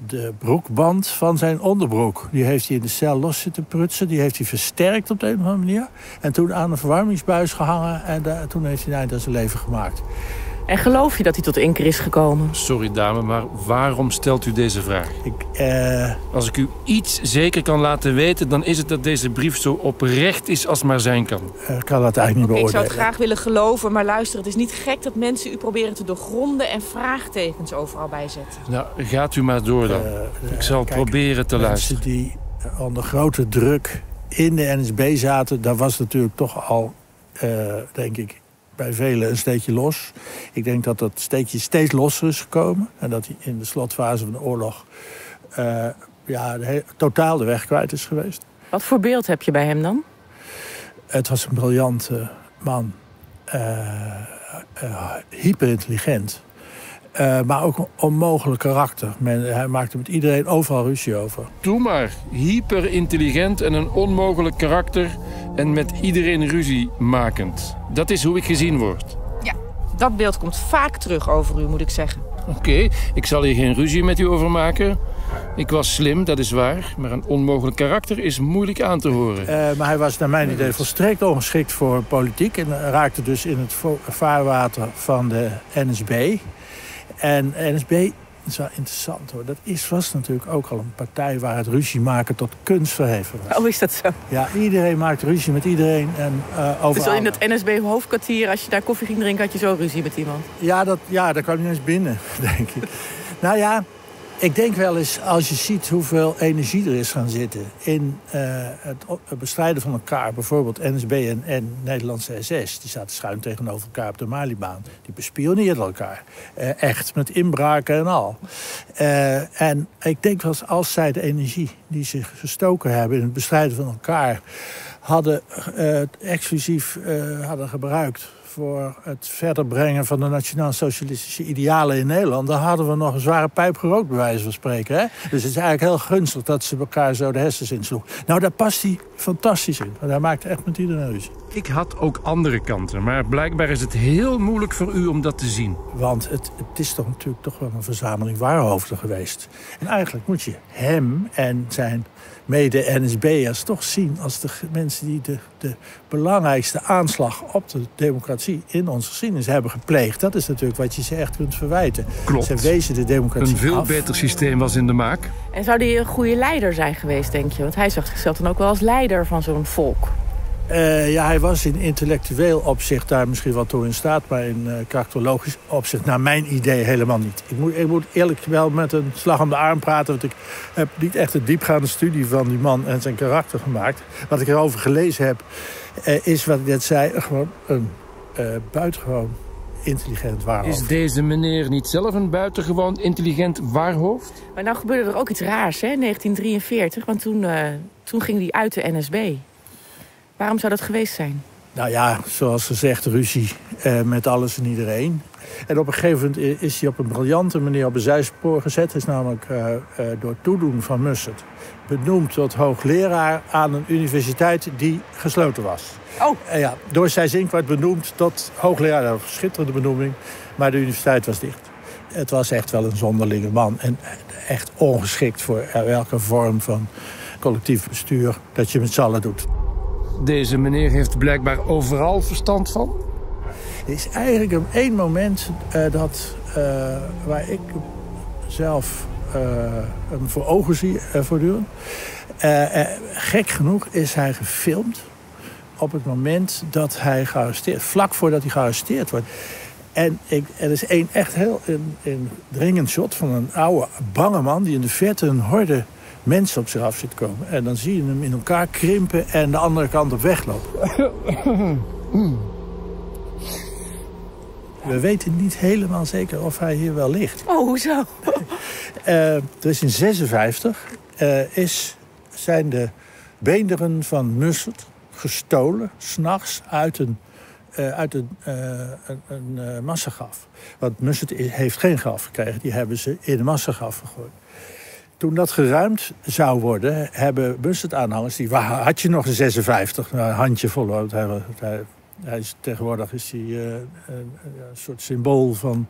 de broekband van zijn onderbroek. Die heeft hij in de cel los zitten prutsen. Die heeft hij versterkt op de een of andere manier. En toen aan een verwarmingsbuis gehangen. En uh, toen heeft hij een eind aan zijn leven gemaakt. En geloof je dat hij tot inkeer is gekomen? Sorry dame, maar waarom stelt u deze vraag? Ik, uh... Als ik u iets zeker kan laten weten, dan is het dat deze brief zo oprecht is als maar zijn kan. Ik uh, kan dat eigenlijk niet okay, beoordelen. Ik zou het graag willen geloven, maar luister, het is niet gek dat mensen u proberen te doorgronden en vraagtekens overal bijzetten. Nou, gaat u maar door dan. Uh, uh, ik zal kijk, proberen te luisteren. Mensen die onder grote druk in de N S B zaten, daar was natuurlijk toch al, uh, denk ik, bij velen een steekje los. Ik denk dat dat steekje steeds losser is gekomen. En dat hij in de slotfase van de oorlog uh, ja, de he- totaal de weg kwijt is geweest. Wat voor beeld heb je bij hem dan? Het was een briljante man. Uh, uh, hyperintelligent. Uh, maar ook een onmogelijk karakter. Men, hij maakte met iedereen overal ruzie over. Doe maar. Hyperintelligent en een onmogelijk karakter. En met iedereen ruzie makend. Dat is hoe ik gezien word. Ja, dat beeld komt vaak terug over u, moet ik zeggen. Oké, okay, ik zal hier geen ruzie met u over maken. Ik was slim, dat is waar. Maar een onmogelijk karakter is moeilijk aan te horen. Uh, maar hij was naar mijn idee volstrekt ongeschikt voor politiek. En raakte dus in het vaarwater van de N S B... En N S B, dat is wel interessant hoor, dat is, was natuurlijk ook al een partij waar het ruzie maken tot kunst verheven was. Oh, is dat zo? Ja, iedereen maakt ruzie met iedereen en uh, overal. Dus al in dat N S B-hoofdkwartier, als je daar koffie ging drinken, had je zo ruzie met iemand? Ja, dat, ja daar kwam je niet eens binnen, denk ik. Nou ja, ik denk wel eens, als je ziet hoeveel energie er is gaan zitten in uh, het bestrijden van elkaar. Bijvoorbeeld N S B en, en Nederlandse S S. Die zaten schuin tegenover elkaar op de Maliebaan. Die bespioneerden elkaar. Uh, echt, met inbraken en al. Uh, en ik denk wel eens, als zij de energie die ze gestoken hebben in het bestrijden van elkaar hadden uh, exclusief uh, hadden gebruikt voor het verder brengen van de nationaal-socialistische idealen in Nederland, dan hadden we nog een zware pijp gerookt, bij wijze van spreken. Hè? Dus het is eigenlijk heel gunstig dat ze elkaar zo de hersens insloeg. Nou, daar past hij fantastisch in. Want hij maakt echt met iedereen ruzie. Ik had ook andere kanten, maar blijkbaar is het heel moeilijk voor u om dat te zien. Want het, het is toch natuurlijk toch wel een verzameling waarhoofden geweest. En eigenlijk moet je hem en zijn mede-N S B'ers toch zien als de mensen die de, de belangrijkste aanslag op de democratie in onze geschiedenis hebben gepleegd. Dat is natuurlijk wat je ze echt kunt verwijten. Klopt. Ze wezen de democratie af. Een veel beter systeem was in de maak. En zou die een goede leider zijn geweest, denk je? Want hij zag zichzelf dan ook wel als leider van zo'n volk. Uh, ja, hij was in intellectueel opzicht daar misschien wel toe in staat, maar in uh, karakterologisch opzicht, naar mijn idee, helemaal niet. Ik moet, ik moet eerlijk wel met een slag om de arm praten, want ik heb niet echt een diepgaande studie van die man en zijn karakter gemaakt. Wat ik erover gelezen heb, uh, is wat ik net zei, gewoon een uh, buitengewoon intelligent waarhoofd. Is deze meneer niet zelf een buitengewoon intelligent waarhoofd? Maar nou gebeurde er ook iets raars, hè, negentien drieënveertig, want toen, uh, toen ging hij uit de N S B. Waarom zou dat geweest zijn? Nou ja, zoals gezegd, ruzie eh, met alles en iedereen. En op een gegeven moment is hij op een briljante manier op een zijspoor gezet. Hij is namelijk uh, uh, door toedoen van Mussert benoemd tot hoogleraar aan een universiteit die gesloten was. Oh. Uh, ja, door zijn zinkwart benoemd tot hoogleraar. Een schitterende benoeming, maar de universiteit was dicht. Het was echt wel een zonderlinge man. En echt ongeschikt voor welke vorm van collectief bestuur dat je met z'n allen doet. Deze meneer heeft blijkbaar overal verstand van. Er is eigenlijk een één moment uh, dat, uh, waar ik zelf uh, hem voor ogen zie uh, voortdurend. Uh, uh, gek genoeg is hij gefilmd op het moment dat hij gearresteerd, vlak voordat hij gearresteerd wordt. En ik, er is één echt heel indringend shot van een oude, bange man die in de verte een horde mensen op zich af zit komen. En dan zie je hem in elkaar krimpen en de andere kant op weglopen. We weten niet helemaal zeker of hij hier wel ligt. Oh, hoezo? uh, dus in zesenvijftig uh, is, zijn de beenderen van Mussert gestolen, 's nachts uit een, uh, uit een, uh, een, een uh, massagraf. Want Mussert is, heeft geen graf gekregen, die hebben ze in de massagraf gegooid. Toen dat geruimd zou worden, hebben Mussert-aanhangers... die had je nog in zesenvijftig, een handje vol. Hij, hij, hij is, tegenwoordig is hij uh, een, een soort symbool van,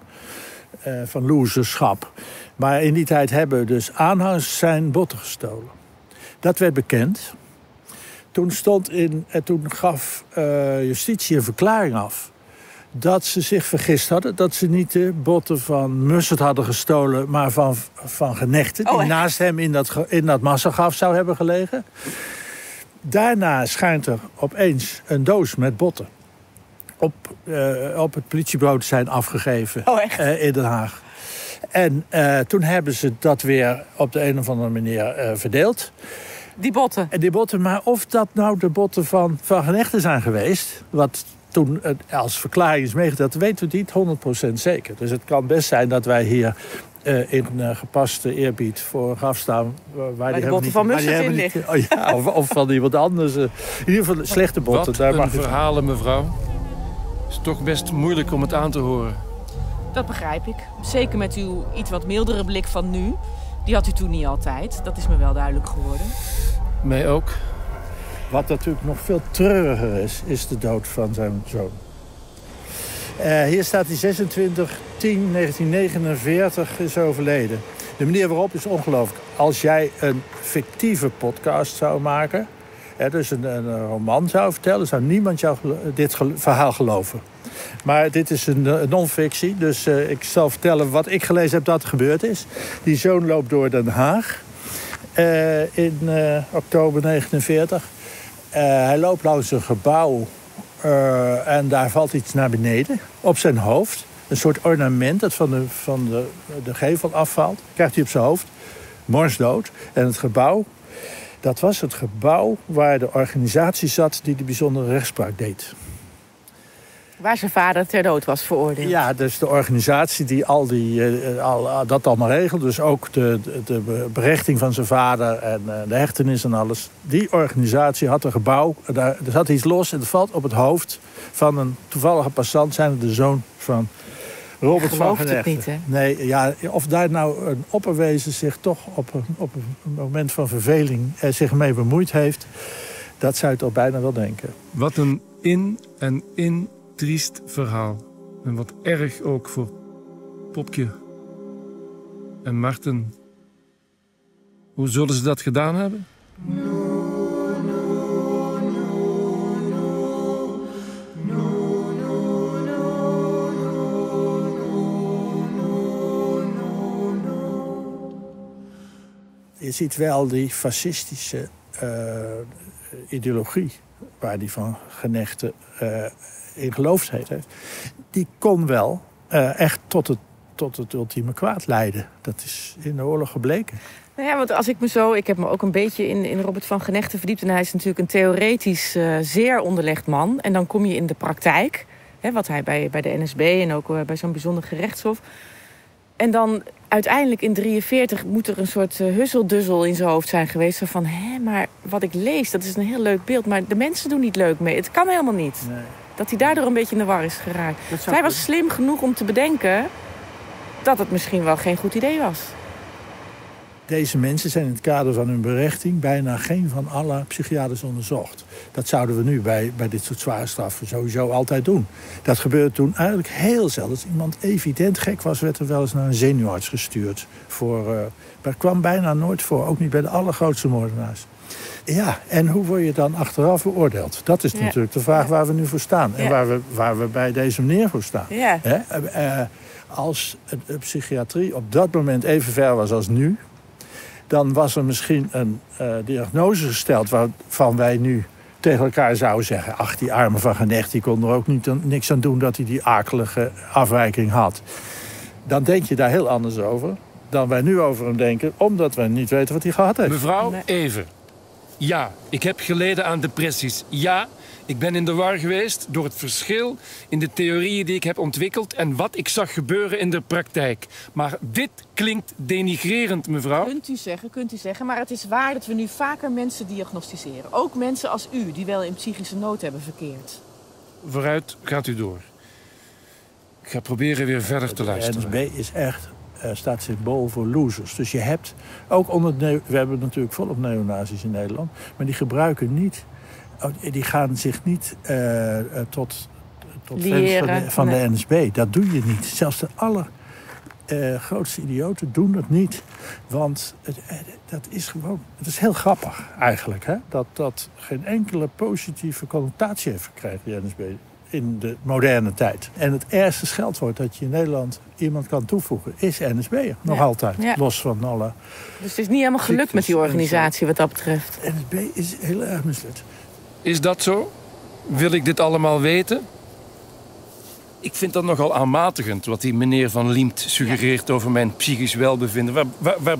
uh, van loserschap. Maar in die tijd hebben dus aanhangers zijn botten gestolen. Dat werd bekend. Toen, stond in, en toen gaf uh, justitie een verklaring af... dat ze zich vergist hadden. Dat ze niet de botten van Mussert hadden gestolen... maar van, van Genechten, die oh, naast hem in dat, in dat massagraf zou hebben gelegen. Daarna schijnt er opeens een doos met botten... op, uh, op het politiebureau te zijn afgegeven oh, uh, in Den Haag. En uh, toen hebben ze dat weer op de een of andere manier uh, verdeeld... Die botten? En die botten, maar of dat nou de botten van Van Genechten zijn geweest... wat toen als verklaring is meegedeeld, dat weten we niet honderd procent zeker. Dus het kan best zijn dat wij hier uh, in uh, gepaste eerbied voor graf staan... Uh, waar die de botten niet, van Mussert in liggen. Oh, ja, of, of van iemand anders. Uh, in ieder geval slechte botten. Wat daar een mag verhalen, mevrouw. Het is toch best moeilijk om het aan te horen. Dat begrijp ik. Zeker met uw iets wat mildere blik van nu... Die had u toen niet altijd. Dat is me wel duidelijk geworden. Mij ook. Wat natuurlijk nog veel treuriger is, is de dood van zijn zoon. Uh, hier staat hij zesentwintig tien negentien negenenveertig is overleden. De manier waarop is ongelooflijk. Als jij een fictieve podcast zou maken, hè, dus een, een roman zou vertellen... zou niemand jou dit gel- verhaal geloven. Maar dit is een non-fictie, dus uh, ik zal vertellen wat ik gelezen heb dat er gebeurd is. Die zoon loopt door Den Haag uh, in uh, oktober negentien negenenveertig. Uh, hij loopt langs een gebouw uh, en daar valt iets naar beneden op zijn hoofd. Een soort ornament dat van de, van de, de gevel afvalt. Krijgt hij op zijn hoofd, morsdood. En het gebouw, dat was het gebouw waar de organisatie zat die de bijzondere rechtspraak deed. Waar zijn vader ter dood was veroordeeld. Ja, dus de organisatie die al die, uh, al, dat allemaal regelde. Dus ook de, de, de berechting van zijn vader en uh, de hechtenis en alles. Die organisatie had een gebouw. Daar, er zat iets los en het valt op het hoofd van een toevallige passant. Zijn het de zoon van Robert van Genechten. Niet, hè? Nee, ja, of daar nou een opperwezen zich toch op een, op een moment van verveling eh, zich mee bemoeid heeft. Dat zou je toch bijna wel denken. Wat een in en in... triest verhaal. En wat erg ook voor Popje en Martin. Hoe zullen ze dat gedaan hebben? No, no, no, no. No, no, no, no, no, no. Je ziet wel die fascistische uh, ideologie waar die van Genechten... Uh, in geloofsheid heeft, die kon wel uh, echt tot het, tot het ultieme kwaad leiden. Dat is in de oorlog gebleken. Nou ja, want als ik me zo... Ik heb me ook een beetje in, in Robert van Genechten verdiept... en hij is natuurlijk een theoretisch uh, zeer onderlegd man. En dan kom je in de praktijk, hè, wat hij bij, bij de N S B... en ook uh, bij zo'n bijzonder gerechtshof... En dan uiteindelijk in negentien drieënveertig moet er een soort uh, husselduzzel in zijn hoofd zijn geweest. Van, hè, maar wat ik lees, dat is een heel leuk beeld. Maar de mensen doen niet leuk mee. Het kan helemaal niet. Nee. Dat hij daardoor een beetje in de war is geraakt. Dus hij was slim genoeg om te bedenken dat het misschien wel geen goed idee was. Deze mensen zijn in het kader van hun berechting bijna geen van alle psychiaters onderzocht. Dat zouden we nu bij, bij dit soort zware straffen sowieso altijd doen. Dat gebeurde toen eigenlijk heel zelden. Als iemand evident gek was, werd er wel eens naar een zenuwarts gestuurd. Voor, uh, maar het kwam bijna nooit voor, ook niet bij de allergrootste moordenaars. Ja, en hoe word je dan achteraf beoordeeld? Dat is ja. natuurlijk de vraag waar we nu voor staan. En ja. waar, we, waar we bij deze meneer voor staan. Ja. Hè? Uh, als de psychiatrie op dat moment even ver was als nu... dan was er misschien een uh, diagnose gesteld waarvan wij nu tegen elkaar zouden zeggen... ach, die arme van Genechten, die kon er ook niet aan, niks aan doen dat hij die akelige afwijking had. Dan denk je daar heel anders over dan wij nu over hem denken... omdat wij niet weten wat hij gehad heeft. Mevrouw, even... Ja, ik heb geleden aan depressies. Ja, Ik ben in de war geweest door het verschil in de theorieën die ik heb ontwikkeld en wat ik zag gebeuren in de praktijk. Maar dit klinkt denigrerend, mevrouw. Kunt u zeggen, kunt u zeggen, maar het is waar dat we nu vaker mensen diagnosticeren. Ook mensen als u, die wel in psychische nood hebben verkeerd. Vooruit, gaat u door. Ik ga proberen weer verder te luisteren. De N S B is echt, uh, staat symbool voor losers. Dus je hebt, ook onder de, we hebben natuurlijk volop neonazis in Nederland, maar die gebruiken niet, die gaan zich niet uh, tot, tot fans van, de, van nee. de N S B. Dat doe je niet. Zelfs de allergrootste uh, idioten doen dat niet. Want het, uh, dat is gewoon, het is heel grappig eigenlijk, hè? Dat dat geen enkele positieve connotatie heeft gekregen, de N S B. In de moderne tijd. En het ergste scheldwoord dat je in Nederland iemand kan toevoegen is N S B'er. Nog ja. altijd. Ja. Los van alle... Dus het is niet helemaal gelukt met die organisatie wat dat betreft. N S B is heel erg mislukt. Is dat zo? Wil ik dit allemaal weten? Ik vind dat nogal aanmatigend wat die meneer Van Liemt suggereert ja. over mijn psychisch welbevinden. Waar, waar, waar,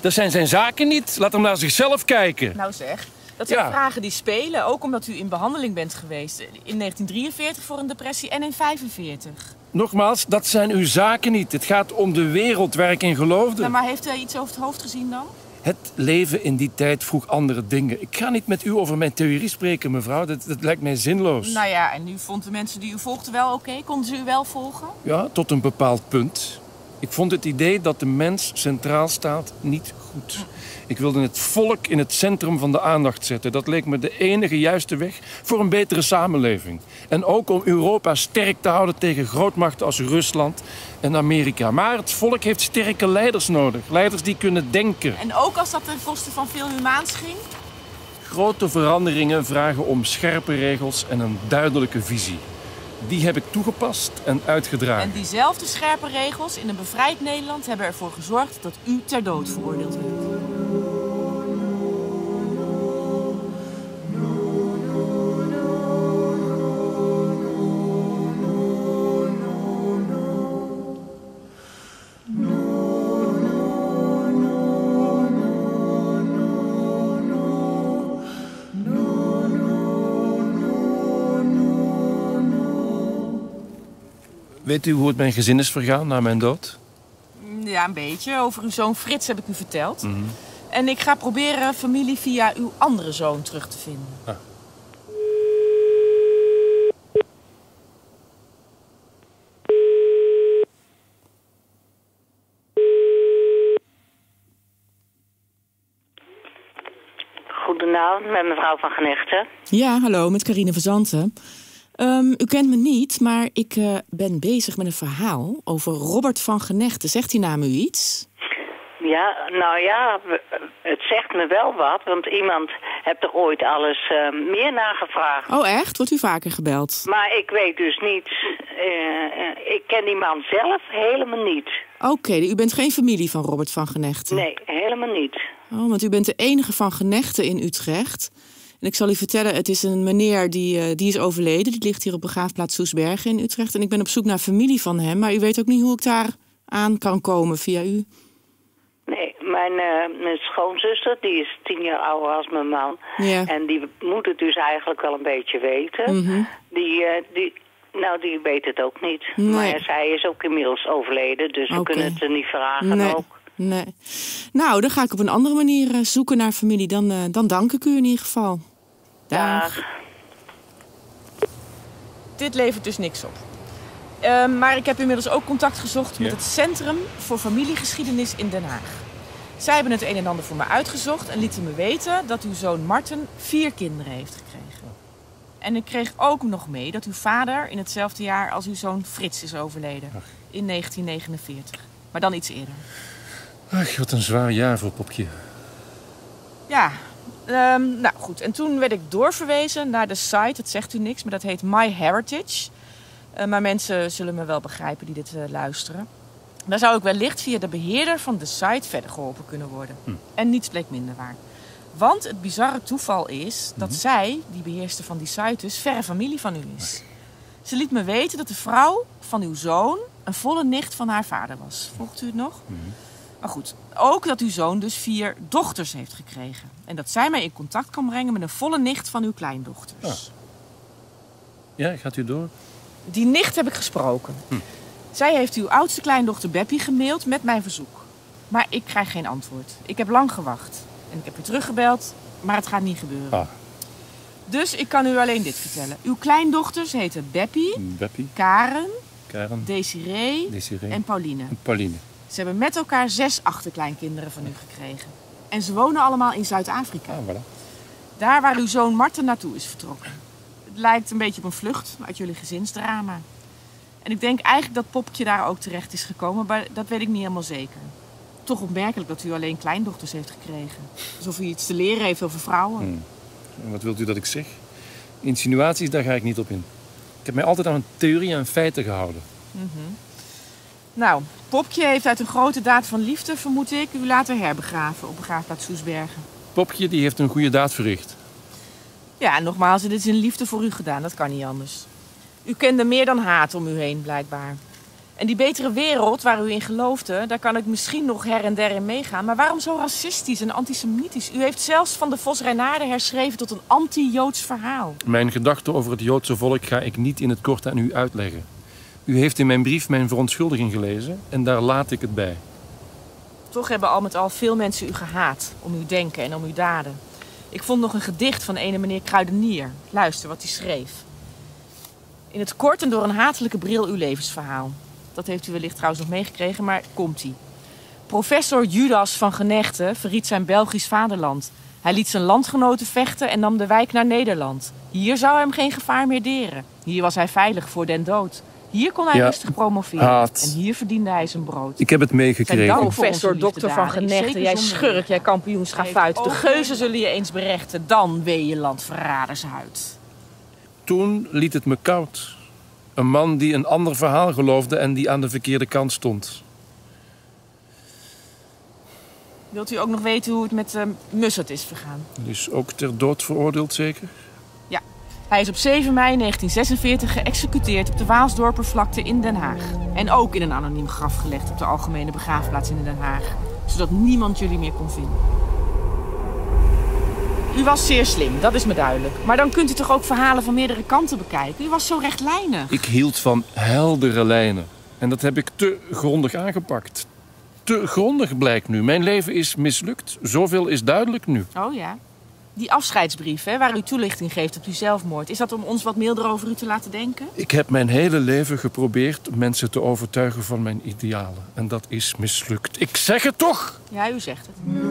dat zijn zijn zaken niet. Laat hem naar zichzelf kijken. Nou zeg... Dat zijn ja. vragen die spelen, ook omdat u in behandeling bent geweest. In negentien drieënveertig voor een depressie en in negentien vijfenveertig. Nogmaals, dat zijn uw zaken niet. Het gaat om de wereld waar ik in geloofde. Nou, maar heeft u iets over het hoofd gezien dan? Het leven in die tijd vroeg andere dingen. Ik ga niet met u over mijn theorie spreken, mevrouw. Dat, dat lijkt mij zinloos. Nou ja, en u vond de mensen die u volgden wel oké? Okay? Konden ze u wel volgen? Ja, tot een bepaald punt. Ik vond het idee dat de mens centraal staat niet goed. Ik wilde het volk in het centrum van de aandacht zetten. Dat leek me de enige juiste weg voor een betere samenleving. En ook om Europa sterk te houden tegen grootmachten als Rusland en Amerika. Maar het volk heeft sterke leiders nodig. Leiders die kunnen denken. En ook als dat ten koste van veel humaans ging? Grote veranderingen vragen om scherpe regels en een duidelijke visie. Die heb ik toegepast en uitgedragen. En diezelfde scherpe regels in een bevrijd Nederland hebben ervoor gezorgd dat u ter dood veroordeeld werd. Weet u hoe het mijn gezin is vergaan na mijn dood? Ja, een beetje. Over uw zoon Frits heb ik u verteld. Mm-hmm. En ik ga proberen familie via uw andere zoon terug te vinden. Ah. Goedenavond, met mevrouw Van Genechten. Ja, hallo, met Carine van Santen. Um, u kent me niet, maar ik uh, ben bezig met een verhaal over Robert van Genechten. Zegt die naam u iets? Ja, nou ja, het zegt me wel wat, want iemand heeft er ooit alles uh, meer nagevraagd. Oh echt? Wordt u vaker gebeld? Maar ik weet dus niet, uh, ik ken die man zelf helemaal niet. Oké, okay, u bent geen familie van Robert van Genechten? Nee, helemaal niet. Oh, want u bent de enige van Genechten in Utrecht. En ik zal u vertellen, het is een meneer die, uh, die is overleden. Die ligt hier op begraafplaats Soestbergen in Utrecht. En ik ben op zoek naar familie van hem. Maar u weet ook niet hoe ik daar aan kan komen via u. Nee, mijn, uh, mijn schoonzuster, die is tien jaar ouder als mijn man. Ja. En die moet het dus eigenlijk wel een beetje weten. Mm-hmm. Die... Uh, die... Nou, die weet het ook niet. Nee. Maar zij is ook inmiddels overleden, dus okay. we kunnen het er niet vragen nee. ook. Nee. Nou, dan ga ik op een andere manier uh, zoeken naar familie. Dan, uh, dan dank ik u in ieder geval. Dag. Dag. Dit levert dus niks op. Uh, maar ik heb inmiddels ook contact gezocht ja. met het Centrum voor Familiegeschiedenis in Den Haag. Zij hebben het een en ander voor me uitgezocht en lieten me weten dat uw zoon Martin vier kinderen heeft gekregen. En ik kreeg ook nog mee dat uw vader in hetzelfde jaar als uw zoon Frits is overleden. Ach. In negentien negenenveertig. Maar dan iets eerder. Ach, wat een zwaar jaar voor Popje. Ja, um, nou goed. En toen werd ik doorverwezen naar de site, dat zegt u niks, maar dat heet MyHeritage. Uh, maar mensen zullen me wel begrijpen die dit uh, luisteren. Daar zou ik wellicht via de beheerder van de site verder geholpen kunnen worden. Hm. En niets bleek minder waar. Want het bizarre toeval is dat mm-hmm. zij, die beheerster van die site dus, verre familie van u is. Ze liet me weten dat de vrouw van uw zoon een volle nicht van haar vader was. Volgt u het nog? Mm-hmm. Maar goed, ook dat uw zoon dus vier dochters heeft gekregen. En dat zij mij in contact kan brengen met een volle nicht van uw kleindochters. Ja. Ja, gaat u door. Die nicht heb ik gesproken. Hm. Zij heeft uw oudste kleindochter Beppie gemaild met mijn verzoek. Maar ik krijg geen antwoord. Ik heb lang gewacht. En ik heb u teruggebeld, maar het gaat niet gebeuren. Ah. Dus ik kan u alleen dit vertellen. Uw kleindochters heten Beppie, Beppie. Karen, Karen. Desiree, Desiree en Pauline. En Pauline. Ze hebben met elkaar zes achterkleinkinderen van u gekregen. En ze wonen allemaal in Zuid-Afrika. Ah, voilà. Daar waar uw zoon Martin naartoe is vertrokken. Het lijkt een beetje op een vlucht uit jullie gezinsdrama. En ik denk eigenlijk dat Popje daar ook terecht is gekomen, maar dat weet ik niet helemaal zeker. Toch opmerkelijk dat u alleen kleindochters heeft gekregen. Alsof u iets te leren heeft over vrouwen. Hmm. En wat wilt u dat ik zeg? Insinuaties, daar ga ik niet op in. Ik heb mij altijd aan theorieën en feiten gehouden. Mm-hmm. Nou, Popje heeft uit een grote daad van liefde, vermoed ik, u laten herbegraven op begraafplaats Soestbergen. Popje die heeft een goede daad verricht. Ja, nogmaals, dit is een liefde voor u gedaan, dat kan niet anders. U kende meer dan haat om u heen, blijkbaar. En die betere wereld waar u in geloofde, daar kan ik misschien nog her en der in meegaan. Maar waarom zo racistisch en antisemitisch? U heeft zelfs Van de Vos Reinaerde herschreven tot een anti-Joods verhaal. Mijn gedachten over het Joodse volk ga ik niet in het kort aan u uitleggen. U heeft in mijn brief mijn verontschuldiging gelezen en daar laat ik het bij. Toch hebben al met al veel mensen u gehaat om uw denken en om uw daden. Ik vond nog een gedicht van ene meneer Kruidenier. Luister wat hij schreef. In het kort en door een hatelijke bril uw levensverhaal. Dat heeft u wellicht trouwens nog meegekregen, maar komt-ie. Professor Judas van Genechten verried zijn Belgisch vaderland. Hij liet zijn landgenoten vechten en nam de wijk naar Nederland. Hier zou hem geen gevaar meer deren. Hier was hij veilig voor den dood. Hier kon hij ja, rustig promoveren haat. En hier verdiende hij zijn brood. Ik heb het meegekregen. Professor dokter Van Genechten, jij schurk, jij kampioen schafuit. De geuzen zullen je eens berechten, dan wee je landverradershuid. Toen liet het me koud. Een man die een ander verhaal geloofde en die aan de verkeerde kant stond. Wilt u ook nog weten hoe het met uh, Mussert is vergaan? Dus ook ter dood veroordeeld, zeker? Ja. Hij is op zeven mei negentien zesenveertig geëxecuteerd op de Waalsdorpervlakte in Den Haag. En ook in een anoniem graf gelegd op de Algemene Begraafplaats in Den Haag. Zodat niemand jullie meer kon vinden. U was zeer slim, dat is me duidelijk. Maar dan kunt u toch ook verhalen van meerdere kanten bekijken? U was zo rechtlijnig. Ik hield van heldere lijnen. En dat heb ik te grondig aangepakt. Te grondig blijkt nu. Mijn leven is mislukt. Zoveel is duidelijk nu. Oh ja. Die afscheidsbrief, hè, waar u toelichting geeft op uw zelfmoord. Is dat om ons wat milder over u te laten denken? Ik heb mijn hele leven geprobeerd mensen te overtuigen van mijn idealen. En dat is mislukt. Ik zeg het toch? Ja, u zegt het.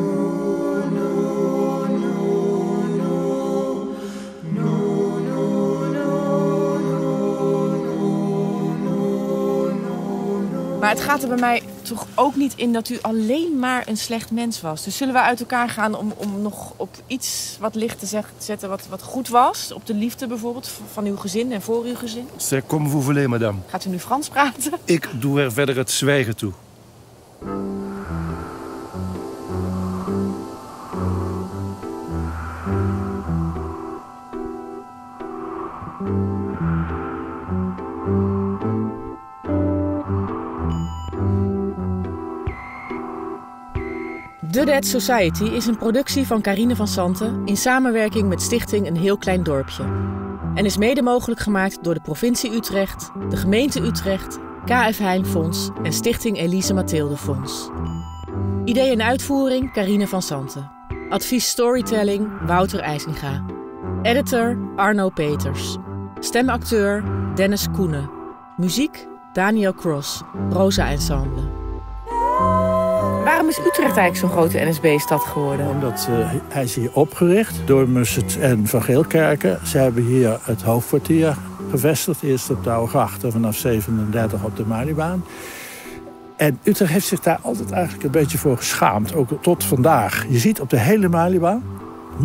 Maar het gaat er bij mij toch ook niet in dat u alleen maar een slecht mens was. Dus zullen we uit elkaar gaan om, om nog op iets wat licht te zetten wat, wat goed was? Op de liefde bijvoorbeeld van uw gezin en voor uw gezin? C'est comme vous voulez, madame. Gaat u nu Frans praten? Ik doe er verder het zwijgen toe. The Dead Society is een productie van Carine van Santen in samenwerking met Stichting Een Heel Klein Dorpje. En is mede mogelijk gemaakt door de provincie Utrecht, de gemeente Utrecht, K F Heijn Fonds en Stichting Elise Mathilde Fonds. Idee en uitvoering Carine van Santen. Advies storytelling Wouter IJsinga. Editor Arno Peters. Stemacteur Dennis Koenen. Muziek Daniel Cross, Rosa Ensemble. Waarom is Utrecht eigenlijk zo'n grote N S B-stad geworden? Omdat uh, hij is hier opgericht door Mussert en Van Geelkerken. Ze hebben hier het hoofdkwartier gevestigd. Eerst op de Oudegracht en vanaf zevenendertig op de Maliebaan. En Utrecht heeft zich daar altijd eigenlijk een beetje voor geschaamd. Ook tot vandaag. Je ziet op de hele Maliebaan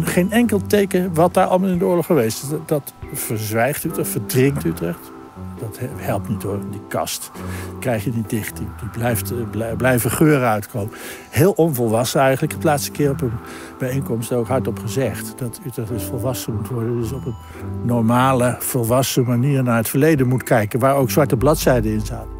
geen enkel teken wat daar allemaal in de oorlog geweest is. Dat, dat verzwijgt Utrecht, verdrinkt Utrecht. Dat helpt niet hoor, die kast. Die krijg je niet dicht, die, die blijft, blij, blijven geuren uitkomen. Heel onvolwassen eigenlijk. Het laatste keer op een bijeenkomst ook hardop gezegd... dat Utrecht dus volwassen moet worden. Dus op een normale, volwassen manier naar het verleden moet kijken... waar ook zwarte bladzijden in zaten.